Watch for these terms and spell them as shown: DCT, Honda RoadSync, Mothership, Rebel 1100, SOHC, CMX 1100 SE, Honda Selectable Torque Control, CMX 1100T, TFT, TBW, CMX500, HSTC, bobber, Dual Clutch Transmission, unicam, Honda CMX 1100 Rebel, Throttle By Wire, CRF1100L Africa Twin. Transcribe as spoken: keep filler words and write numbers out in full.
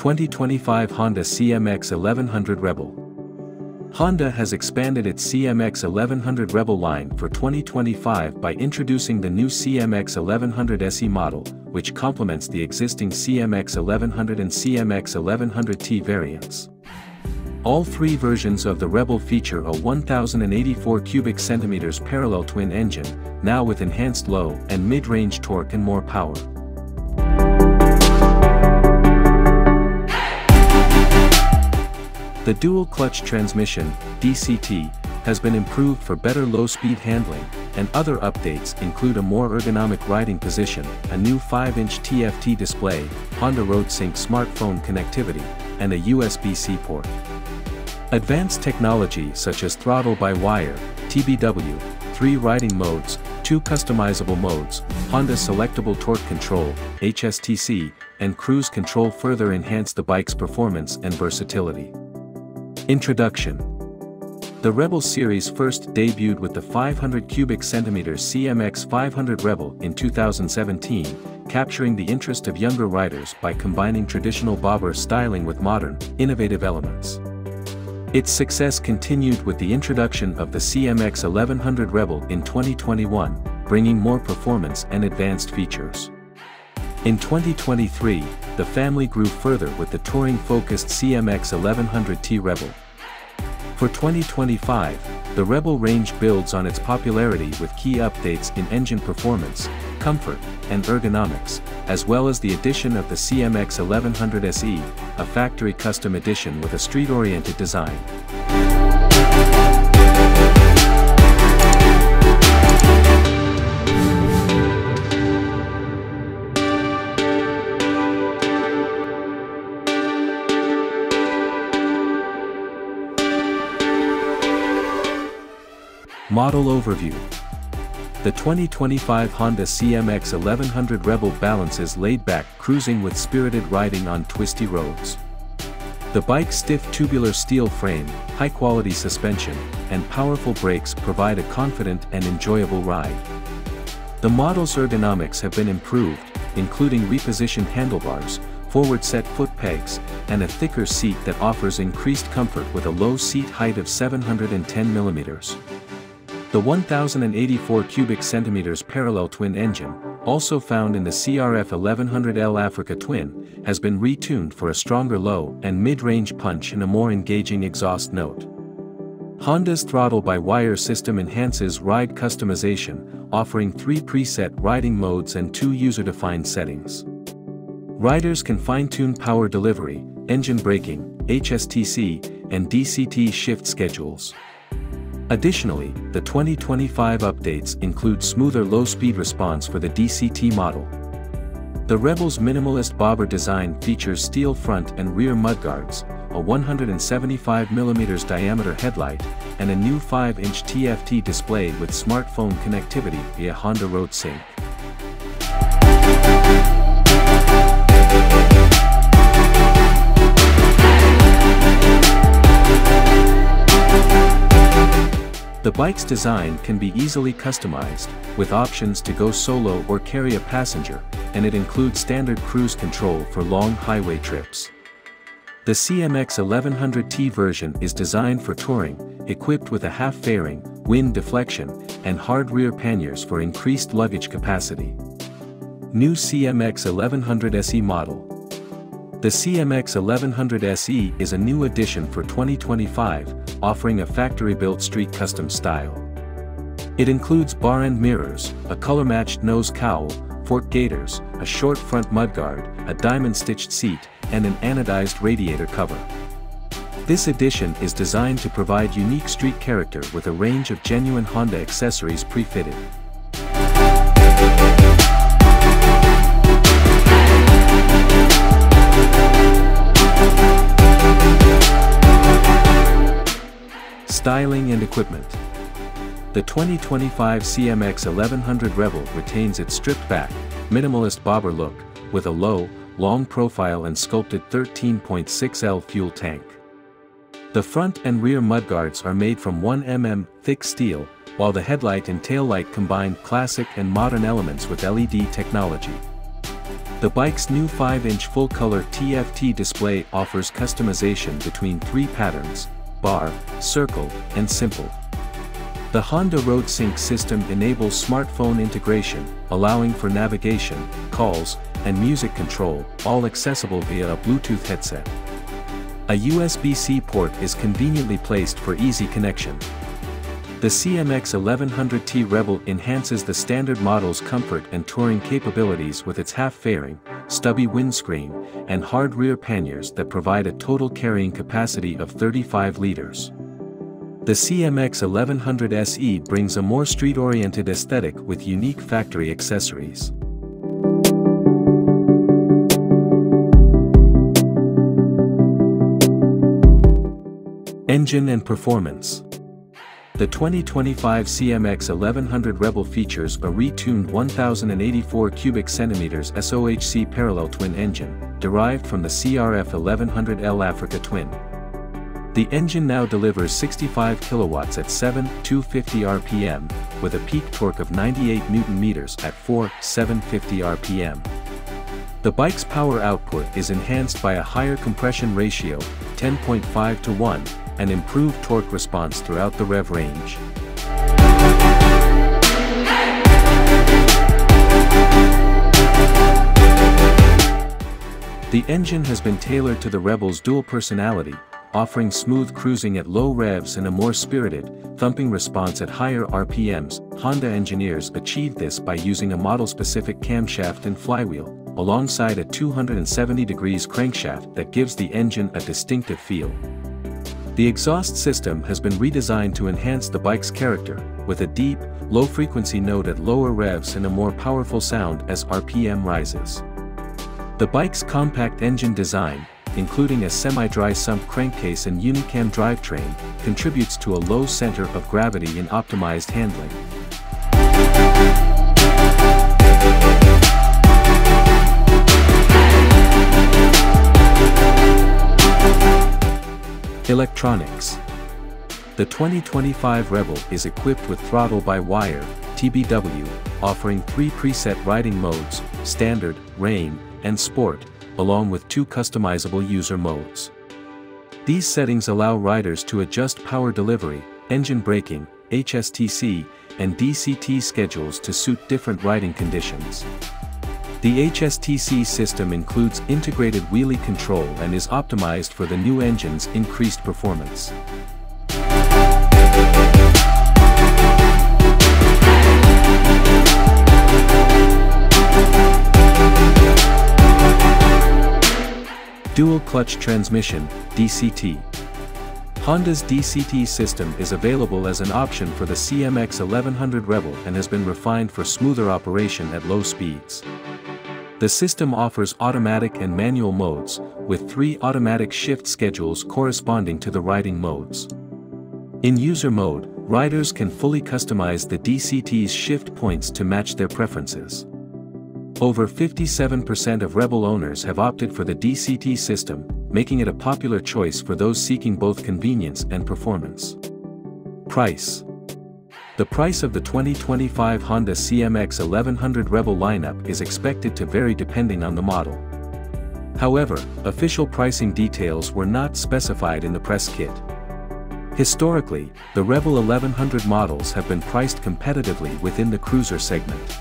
twenty twenty-five Honda C M X eleven hundred Rebel. Honda has expanded its C M X eleven hundred Rebel line for twenty twenty-five by introducing the new C M X eleven hundred S E model, which complements the existing C M X eleven hundred and C M X eleven hundred T variants. All three versions of the Rebel feature a one thousand eighty-four cubic centimeters parallel twin engine, now with enhanced low and mid-range torque and more power. The dual-clutch transmission, D C T, has been improved for better low-speed handling, and other updates include a more ergonomic riding position, a new five inch T F T display, Honda RoadSync smartphone connectivity, and a U S B C port. Advanced technology such as throttle-by-wire, T B W, three riding modes, two customizable modes, Honda Selectable Torque Control, H S T C, and Cruise Control further enhance the bike's performance and versatility. Introduction. The Rebel series first debuted with the five hundred cubic centimeter C M X five hundred Rebel in two thousand seventeen, capturing the interest of younger riders by combining traditional bobber styling with modern, innovative elements. Its success continued with the introduction of the C M X eleven hundred Rebel in twenty twenty-one, bringing more performance and advanced features. In twenty twenty-three, the family grew further with the touring-focused C M X eleven hundred T Rebel. For twenty twenty-five, the Rebel range builds on its popularity with key updates in engine performance, comfort, and ergonomics, as well as the addition of the C M X eleven hundred S E, a factory custom edition with a street-oriented design. Model overview. The twenty twenty-five Honda C M X eleven hundred Rebel balances laid-back cruising with spirited riding on twisty roads. The bike's stiff tubular steel frame, high-quality suspension, and powerful brakes provide a confident and enjoyable ride. The model's ergonomics have been improved, including repositioned handlebars, forward-set foot pegs, and a thicker seat that offers increased comfort with a low seat height of seven hundred ten millimeters. The one thousand eighty-four cubic centimeters parallel twin engine, also found in the C R F eleven hundred L Africa Twin, has been retuned for a stronger low and mid-range punch and a more engaging exhaust note. Honda's throttle-by-wire system enhances ride customization, offering three preset riding modes and two user-defined settings. Riders can fine-tune power delivery, engine braking, H S T C, and D C T shift schedules. Additionally, the twenty twenty-five updates include smoother low-speed response for the D C T model. The Rebel's minimalist bobber design features steel front and rear mudguards, a one hundred seventy-five millimeter diameter headlight, and a new five inch T F T display with smartphone connectivity via Honda RoadSync. The bike's design can be easily customized, with options to go solo or carry a passenger, and it includes standard cruise control for long highway trips. The C M X eleven hundred T version is designed for touring, equipped with a half fairing, wind deflection, and hard rear panniers for increased luggage capacity. New C M X eleven hundred S E model. The C M X eleven hundred S E is a new addition for twenty twenty-five, offering a factory-built street custom style. It includes bar end mirrors, a color-matched nose cowl, fork gaiters, a short front mudguard, a diamond-stitched seat, and an anodized radiator cover. This edition is designed to provide unique street character with a range of genuine Honda accessories pre-fitted. Styling and equipment. The twenty twenty-five C M X eleven hundred Rebel retains its stripped-back, minimalist bobber look, with a low, long profile and sculpted thirteen point six liter fuel tank. The front and rear mudguards are made from one millimeter thick steel, while the headlight and taillight combine classic and modern elements with L E D technology. The bike's new five inch full-color T F T display offers customization between three patterns: bar, circle, and simple. The Honda RoadSync system enables smartphone integration, allowing for navigation, calls, and music control, all accessible via a Bluetooth headset. A U S B C port is conveniently placed for easy connection. The C M X eleven hundred T Rebel enhances the standard model's comfort and touring capabilities with its half-fairing, stubby windscreen, and hard rear panniers that provide a total carrying capacity of thirty-five liters. The C M X eleven hundred S E brings a more street-oriented aesthetic with unique factory accessories. Engine and performance. The twenty twenty-five C M X eleven hundred Rebel features a retuned one thousand eighty-four cubic centimeters S O H C parallel twin engine, derived from the C R F eleven hundred L Africa Twin. The engine now delivers sixty-five kilowatts at seven thousand two hundred fifty R P M, with a peak torque of ninety-eight newton meters at four thousand seven hundred fifty R P M. The bike's power output is enhanced by a higher compression ratio, ten point five to one, and improved torque response throughout the rev range. The engine has been tailored to the Rebel's dual personality, offering smooth cruising at low revs and a more spirited, thumping response at higher R P Ms. Honda engineers achieved this by using a model-specific camshaft and flywheel, alongside a two hundred seventy degrees crankshaft that gives the engine a distinctive feel. The exhaust system has been redesigned to enhance the bike's character, with a deep, low-frequency note at lower revs and a more powerful sound as R P M rises. The bike's compact engine design, including a semi-dry sump crankcase and unicam drivetrain, contributes to a low center of gravity and optimized handling. Electronics. The twenty twenty-five Rebel is equipped with throttle-by-wire, T B W, offering three preset riding modes: standard, rain, and sport, along with two customizable user modes. These settings allow riders to adjust power delivery, engine braking, H S T C, and D C T schedules to suit different riding conditions. The H S T C system includes integrated wheelie control and is optimized for the new engine's increased performance. Dual clutch transmission, D C T. Honda's D C T system is available as an option for the C M X eleven hundred Rebel and has been refined for smoother operation at low speeds. The system offers automatic and manual modes, with three automatic shift schedules corresponding to the riding modes. In user mode, riders can fully customize the D C T's shift points to match their preferences. Over fifty-seven percent of Rebel owners have opted for the D C T system, making it a popular choice for those seeking both convenience and performance. Price. The price of the twenty twenty-five Honda C M X eleven hundred Rebel lineup is expected to vary depending on the model. However, official pricing details were not specified in the press kit. Historically, the Rebel eleven hundred models have been priced competitively within the cruiser segment.